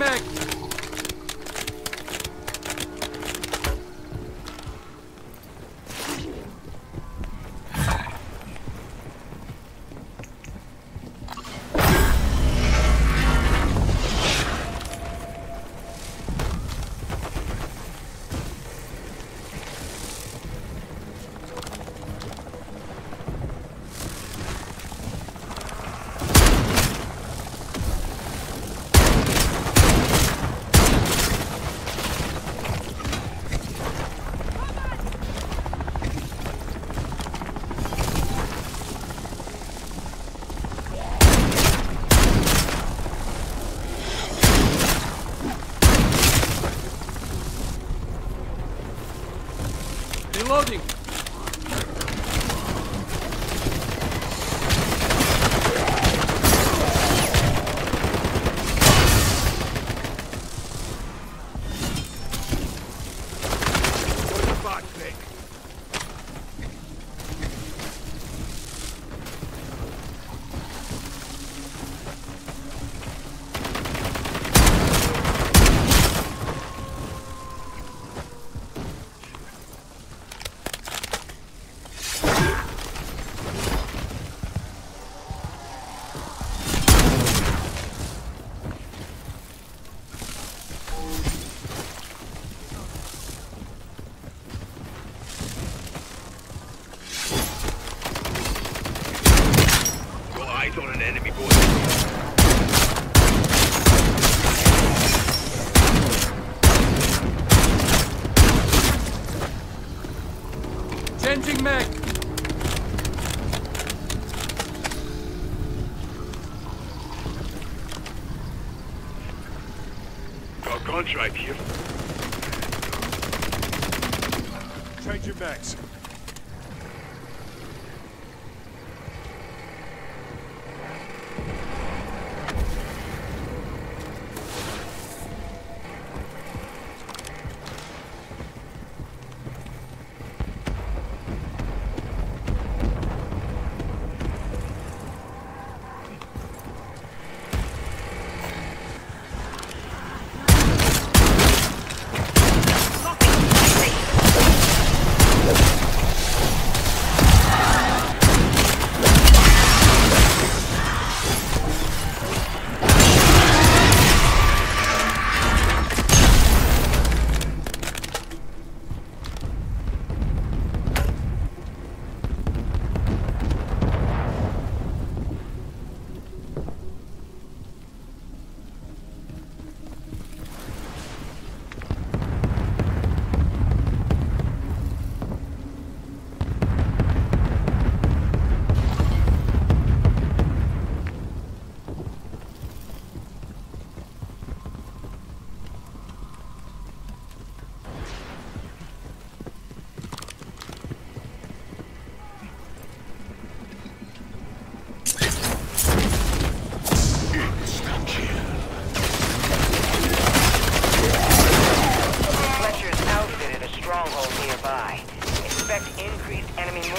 back. Reloading! Changing mag. Got contract here. Change your mags. Your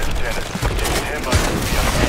lieutenant, take him under the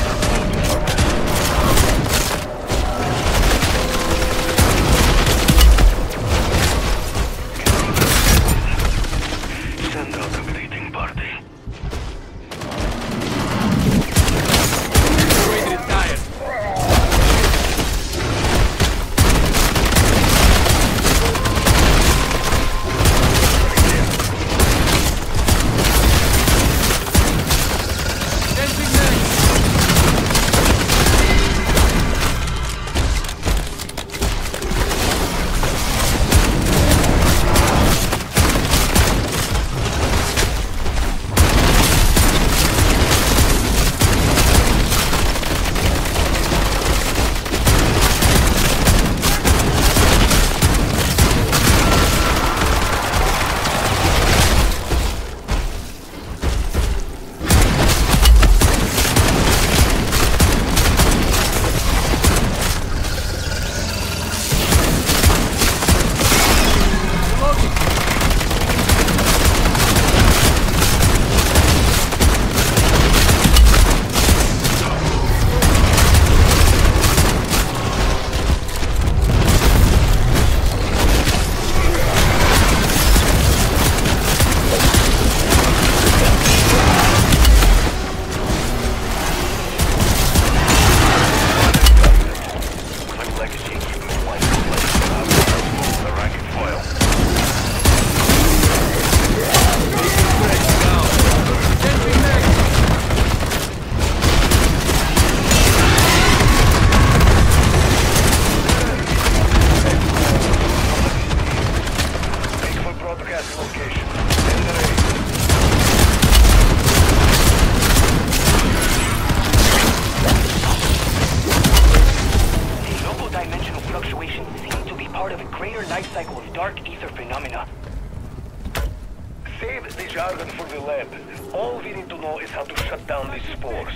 down these spores.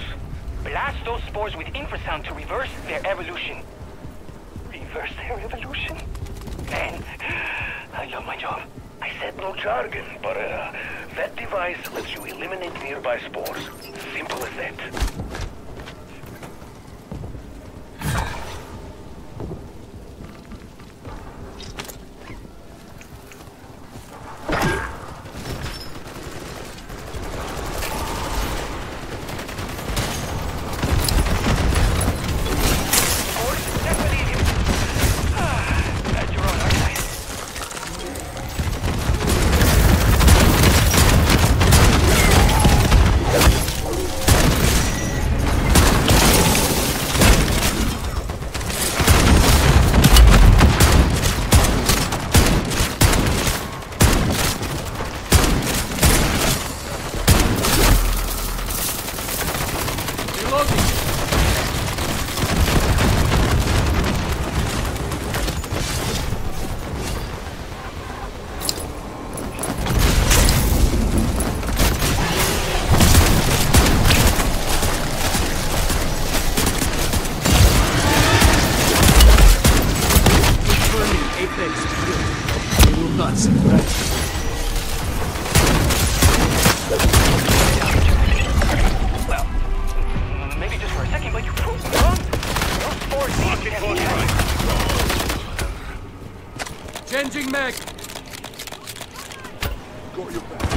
Blast those spores with infrasound to reverse their evolution. Reverse their evolution? Man, I love my job. I said no jargon, but that device lets you eliminate nearby spores. Simple as that. Changing mag! Got your back.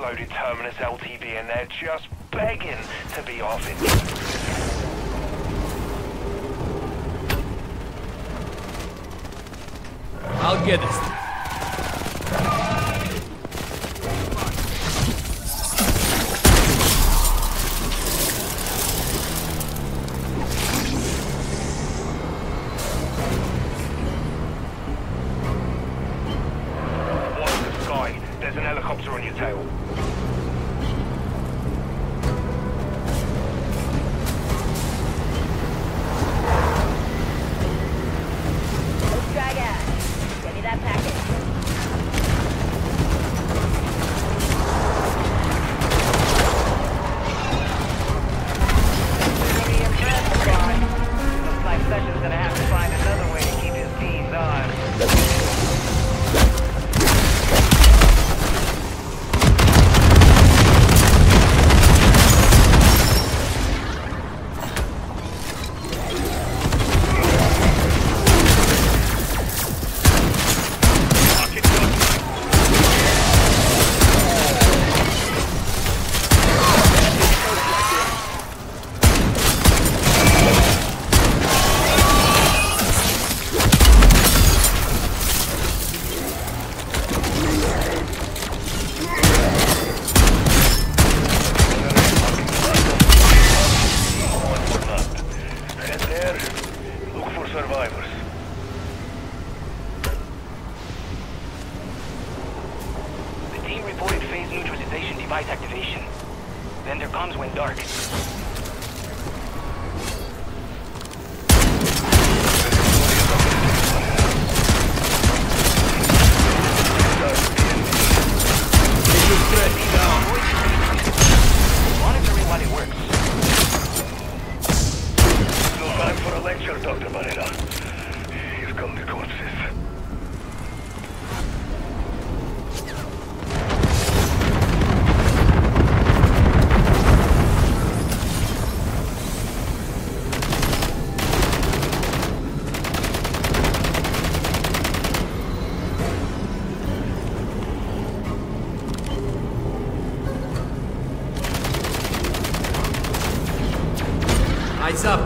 Loaded Terminus LTB, and they're just begging to be off it. I'll get it. Eyes up.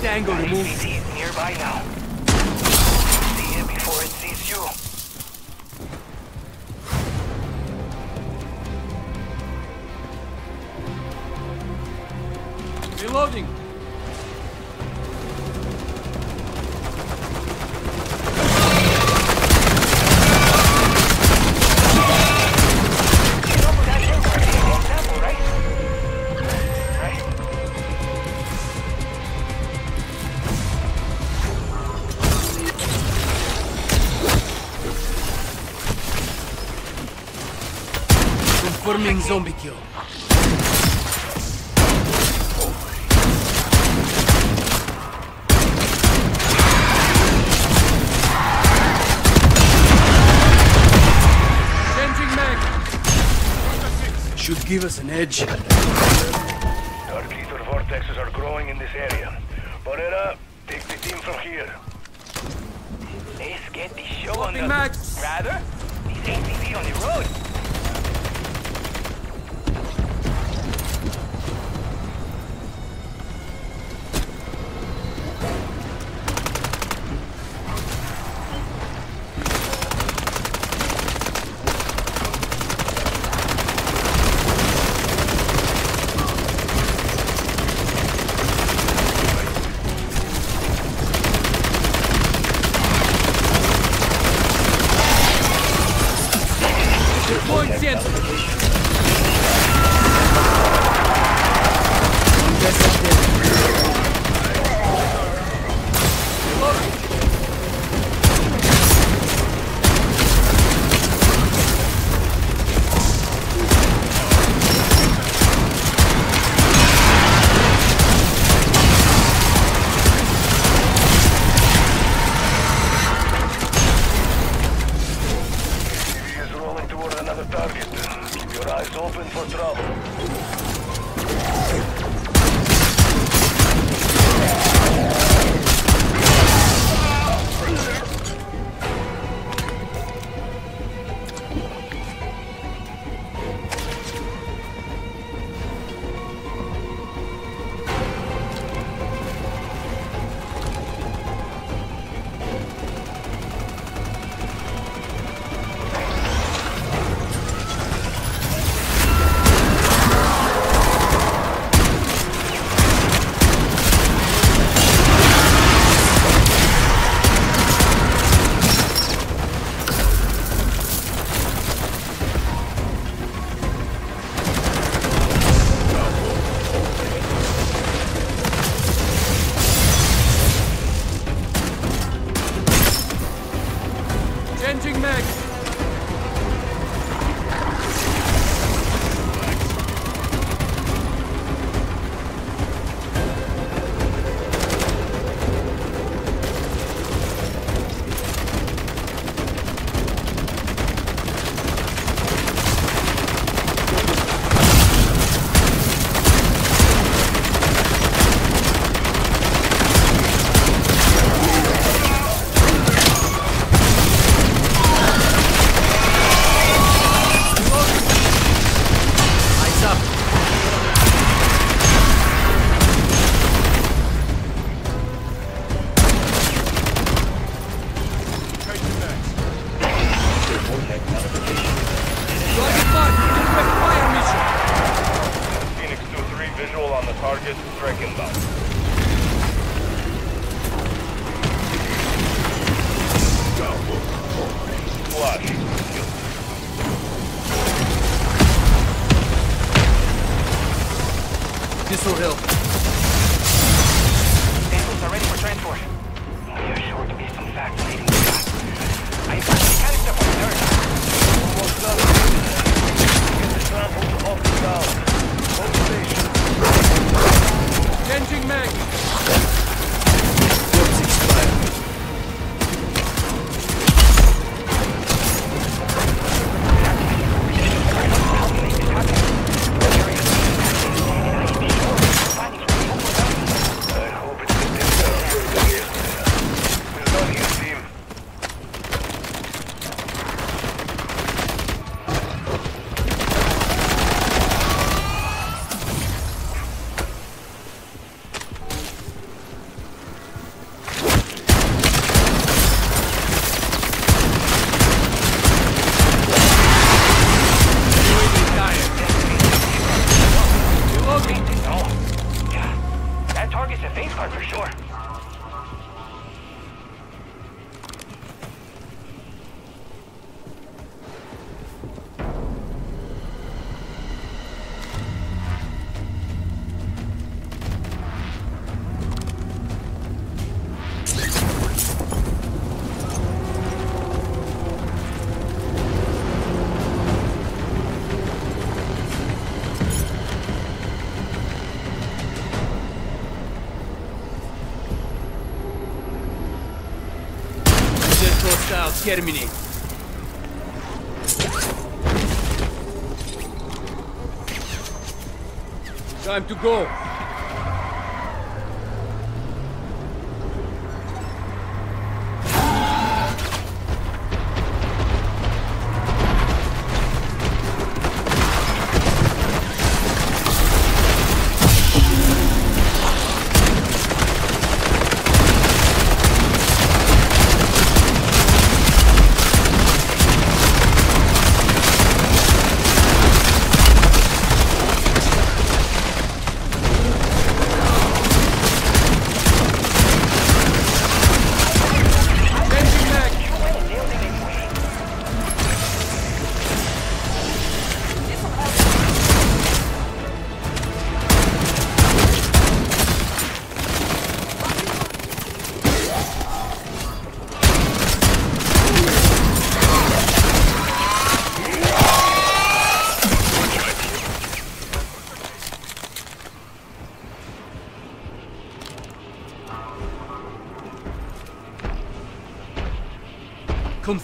Tango removed. ICD is nearby now. See it before it sees you. Reloading. Forming zombie kill. Changing mag. Should give us an edge. Dark ether vortexes are growing in this area. Barrera, take the team from here. Let's get the show Flopping on the road. Rather, these ATV on the road. Visual on the target, strike inbound. Missile hill. Vehicles are ready for transport. We are sure to be some facts leading to that. I have mechanics up on the dirt. Almost done. Get the samples off the ground. Hold station. Changing mag. Whoops, expired. Terminate. Time to go.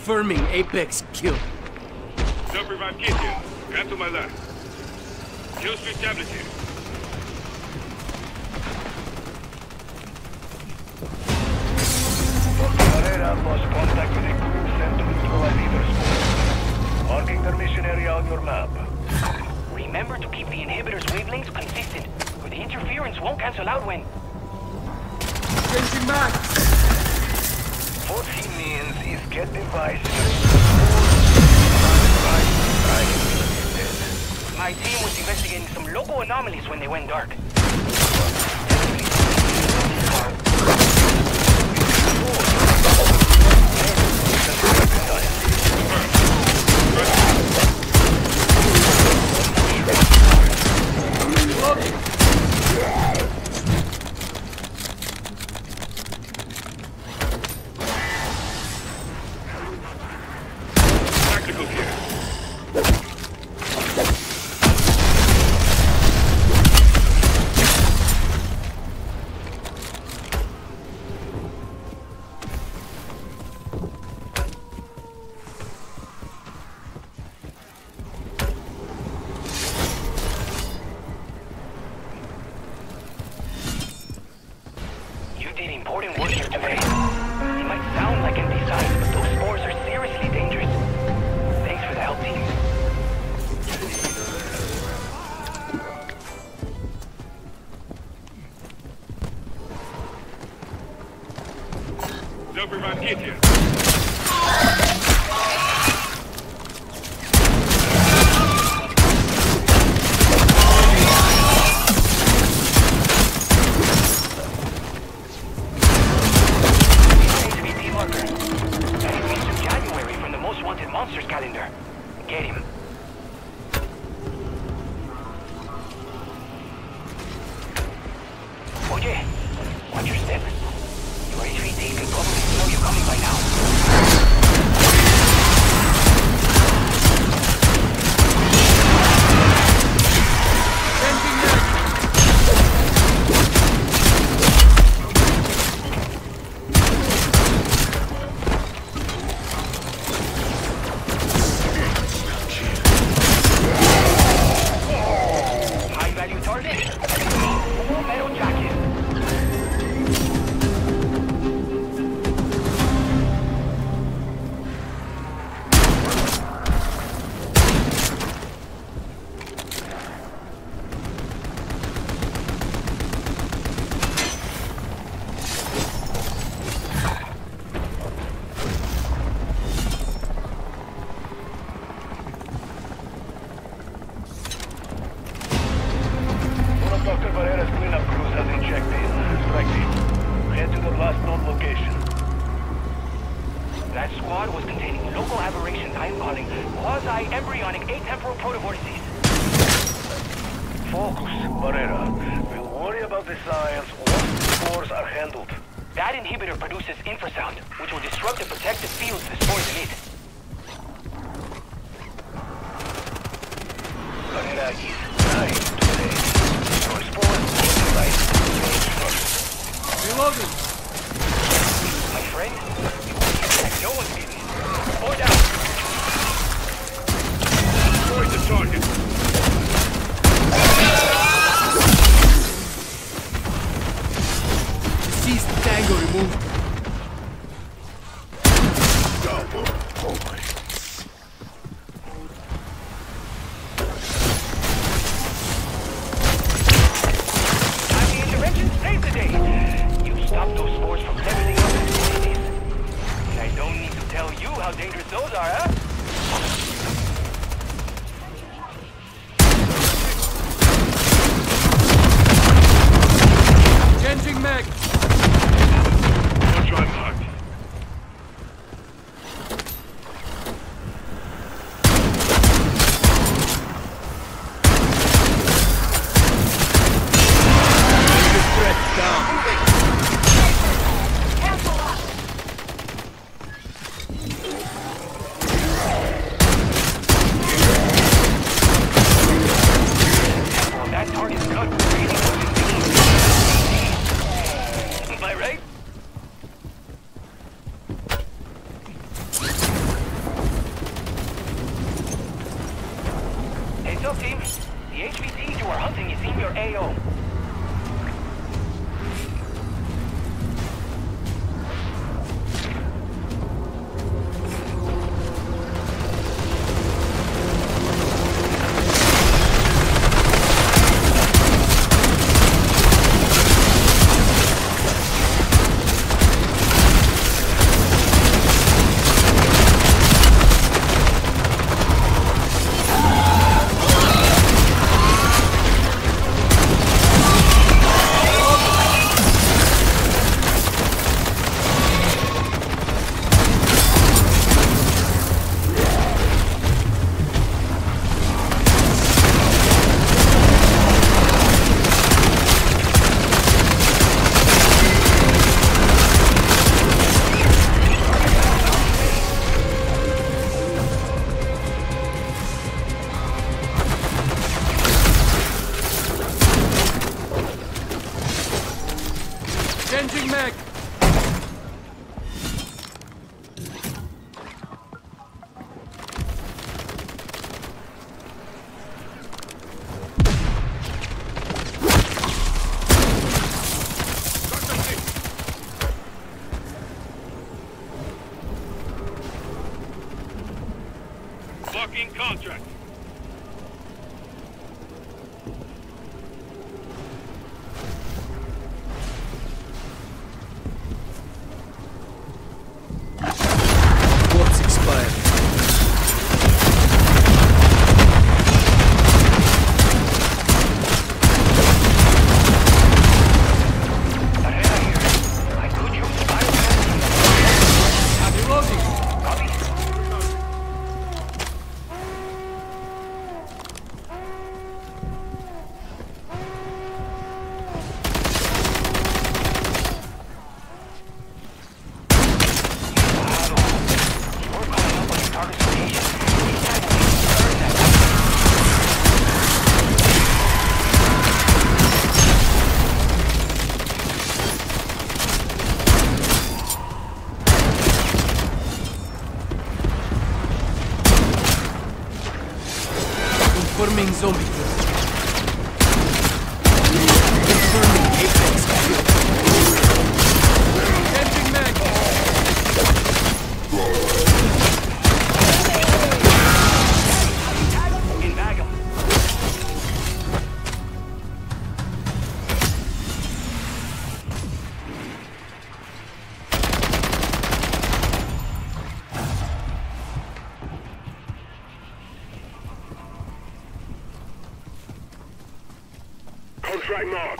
Confirming Apex kill. Self-revive kit here. Grab to my left. Kill streak tablet here. Carrera lost contact with a group sent to neutralize Eatersport. Marking their mission area on your map. Remember to keep the inhibitor's wavelengths consistent, or the interference won't cancel out when... Changing back! What he means is get devices. My team was investigating some local anomalies when they went dark. by embryonic atemporal protovortices. Focus, Barrera. We'll worry about the science once the spores are handled. That inhibitor produces infrasound, which will disrupt and protect the fields the spores emit. Barrera is dying today. Destroy spores, neutralize, change structure. Reloaded! My friend, you will protect no one's business. Spore down! Destroy the target! Tango removed. Double. Oh my. I'm the intervention. Save the day. You stopped those spores from everything else in the cities. And I don't need to tell you how dangerous those are, huh? Changing mag.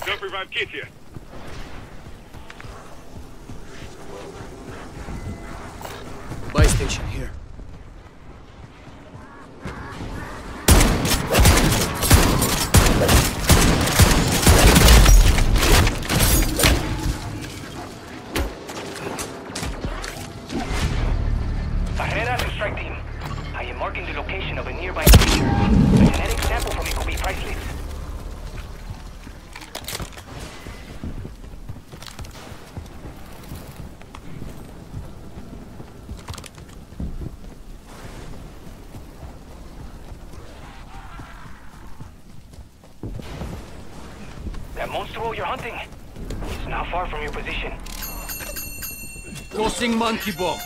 Don't revive kids here. Buy station here. Monstro you're hunting. It's not far from your position. Crossing monkey bomb.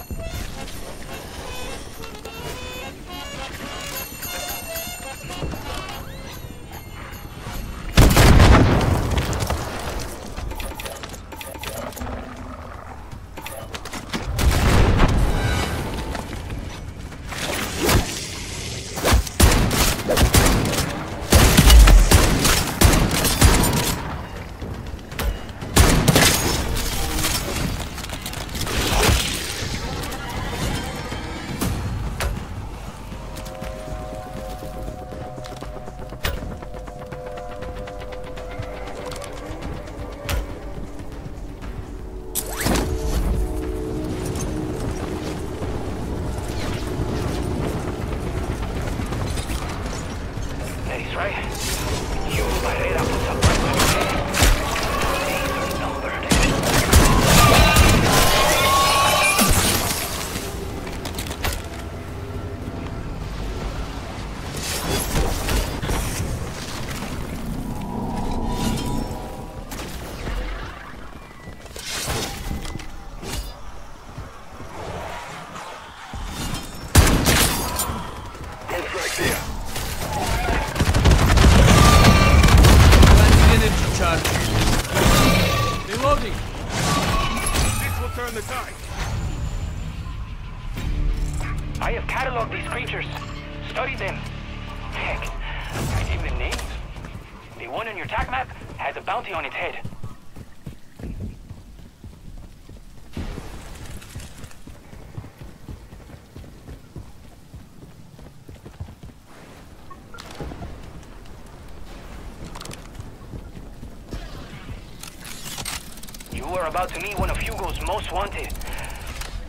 About to meet one of Hugo's most wanted.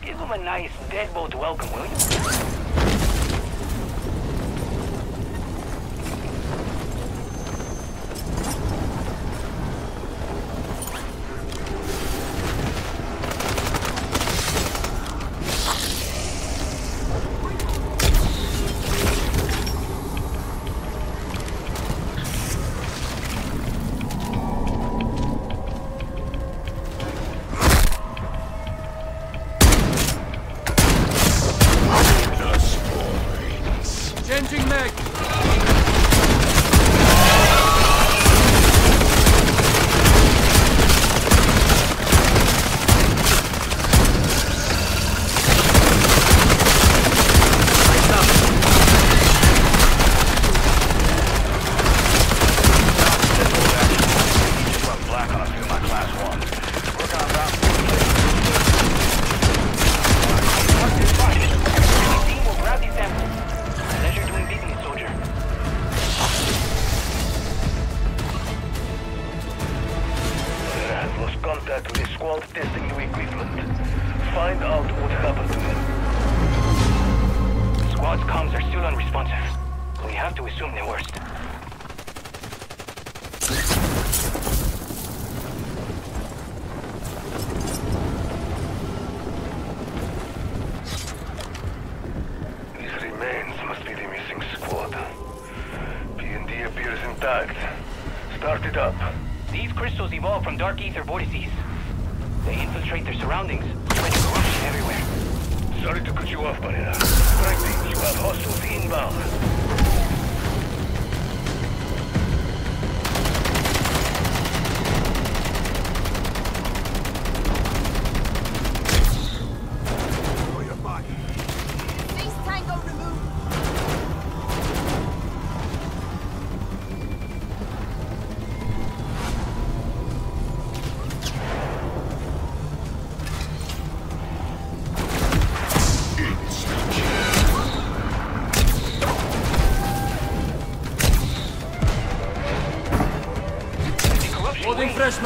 Give him a nice deadbolt welcome, will you?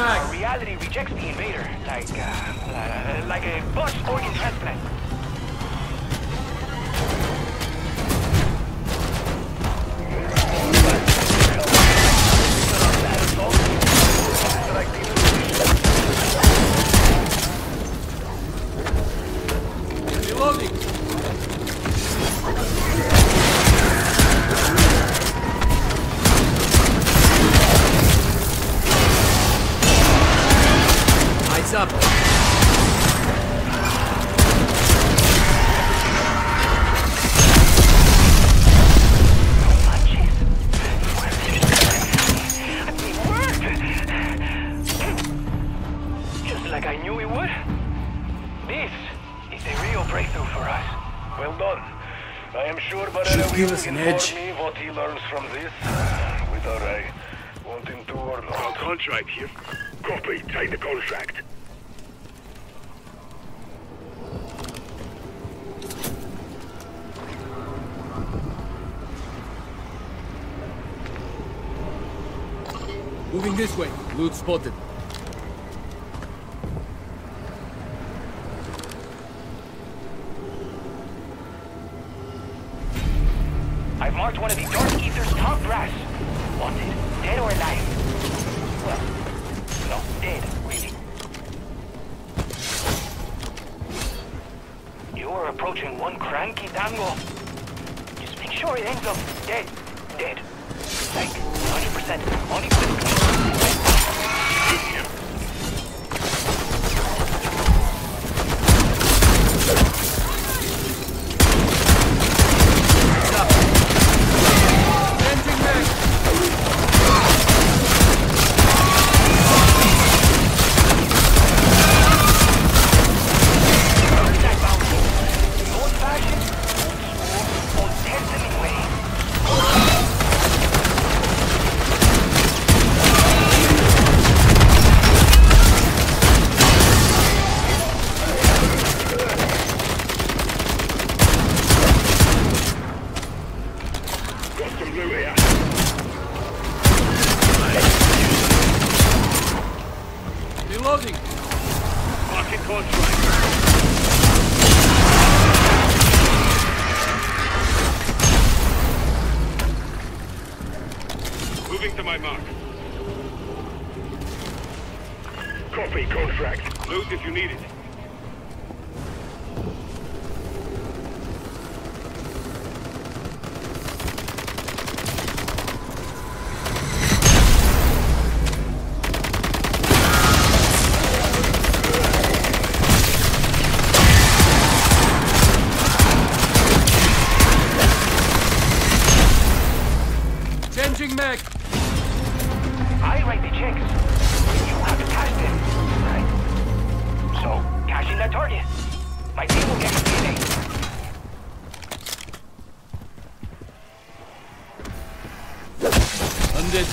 Our reality rejects the invader like a bus organ transplant. give us an edge. What he learns from this, whether I want him to or not. Our contract here. Copy. Take the contract. Moving this way. Loot spotted. I've marked one of the Dark Aether's top brass. Wanted, dead or alive? Well, not dead, really. You are approaching one cranky tango. Just make sure it ends up dead. Dead. Like, 100%. Only with me.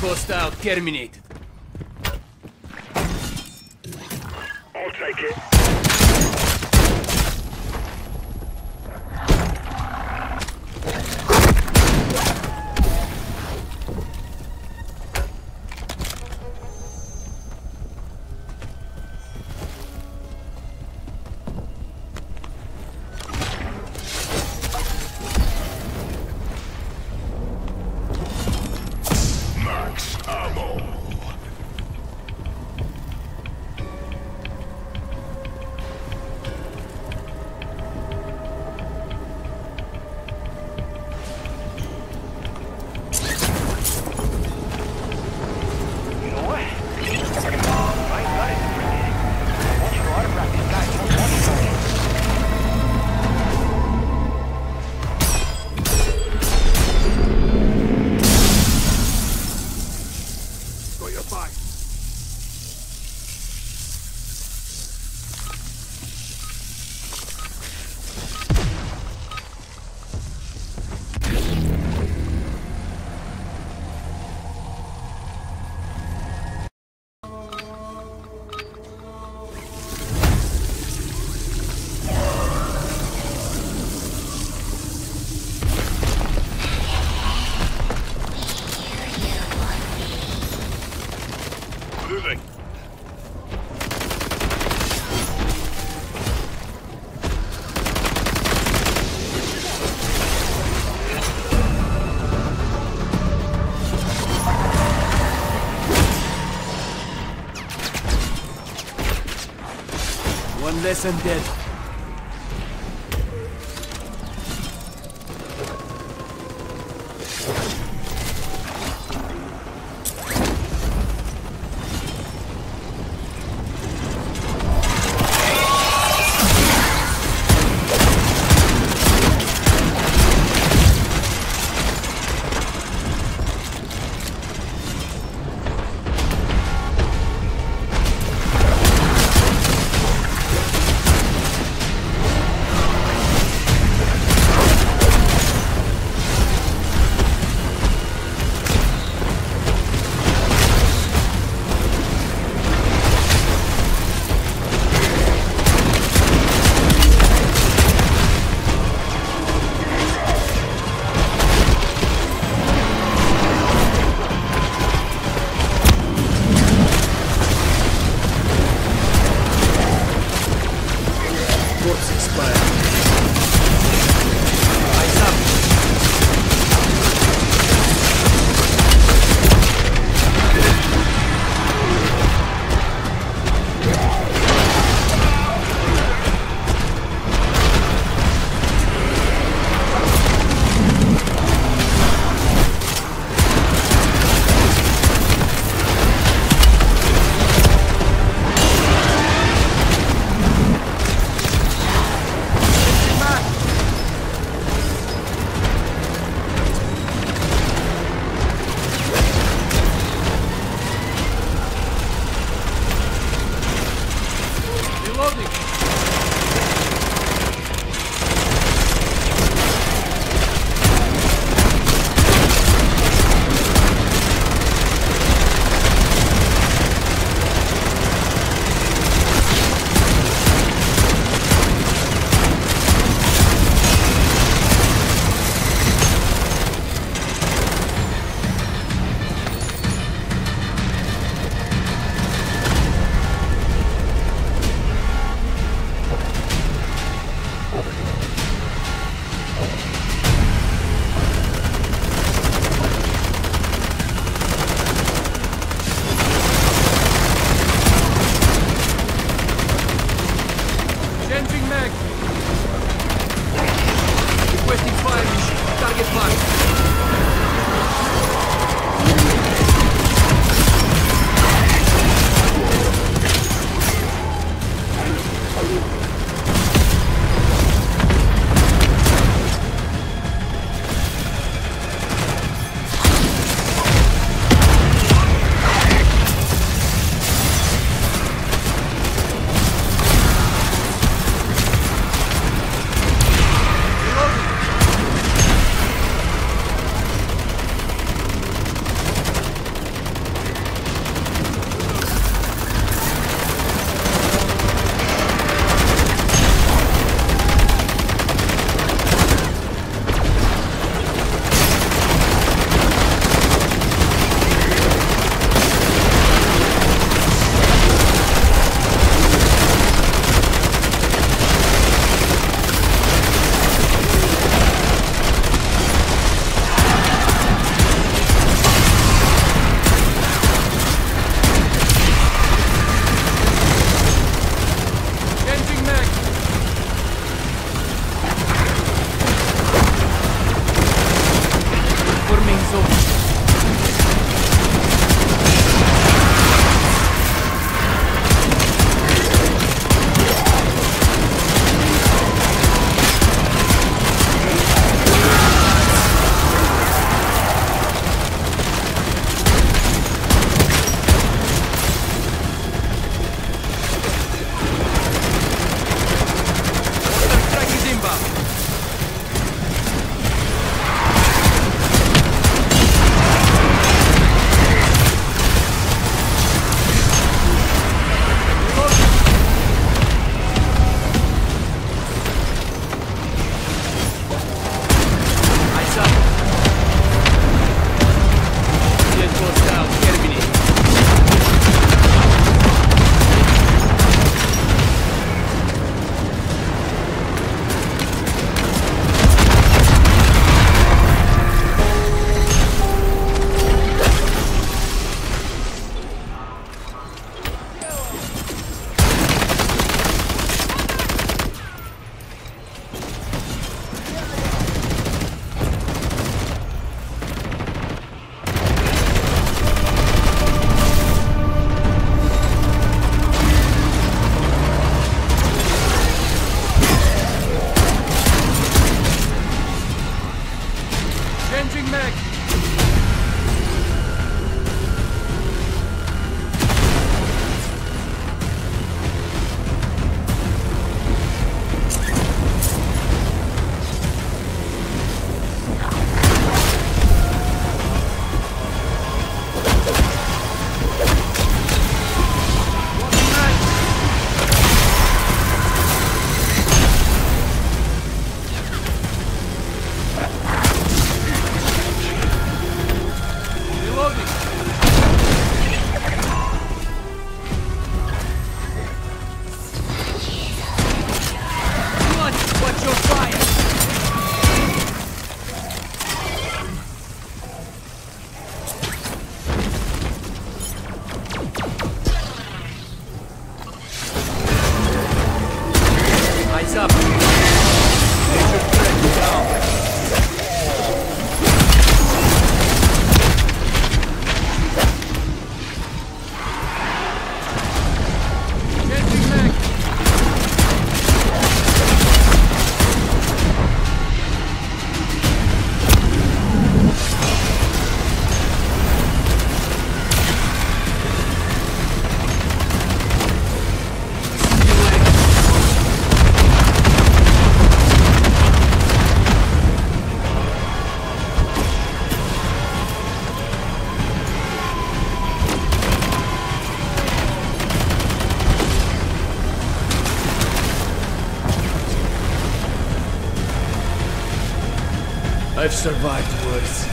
Hostile terminated. I'll take it. Less undead. I've survived worse.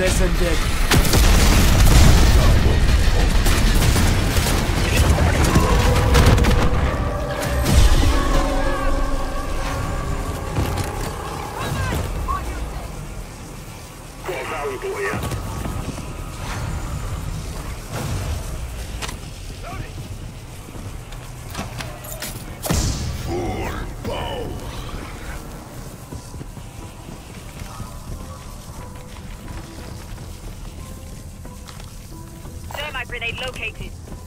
Less undead. Grenade located.